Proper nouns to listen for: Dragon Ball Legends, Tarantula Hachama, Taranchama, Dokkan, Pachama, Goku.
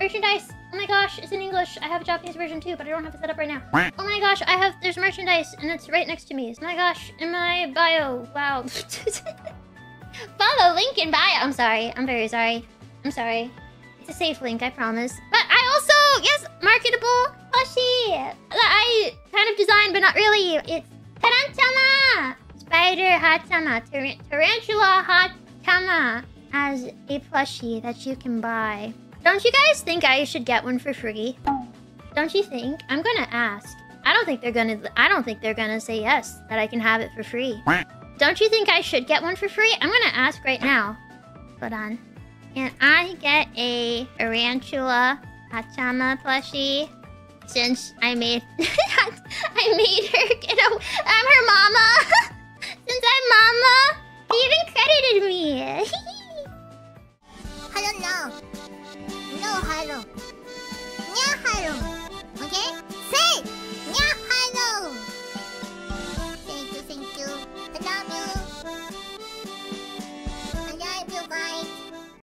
Merchandise! Oh my gosh, it's in English. I have a Japanese version too, but I don't have it set up right now. Oh my gosh, there's merchandise and it's right next to me. Oh my gosh, in my bio. Wow. Follow link in bio. I'm sorry. I'm very sorry. I'm sorry. It's a safe link, I promise. But I also, yes, marketable plushie that I kind of designed, but not really. It's Taranchama! Spider Hachama. Tarantula Hachama as a plushie that you can buy. Don't you guys think I should get one for free? Don't you think? I'm gonna ask. I don't think they're gonna say yes, that I can have it for free. Don't you think I should get one for free? I'm gonna ask right now. Hold on. Can I get a tarantula Pachama plushie? Since I made her get a... I'm her mama! Since I'm mama, she even credited me! I don't know.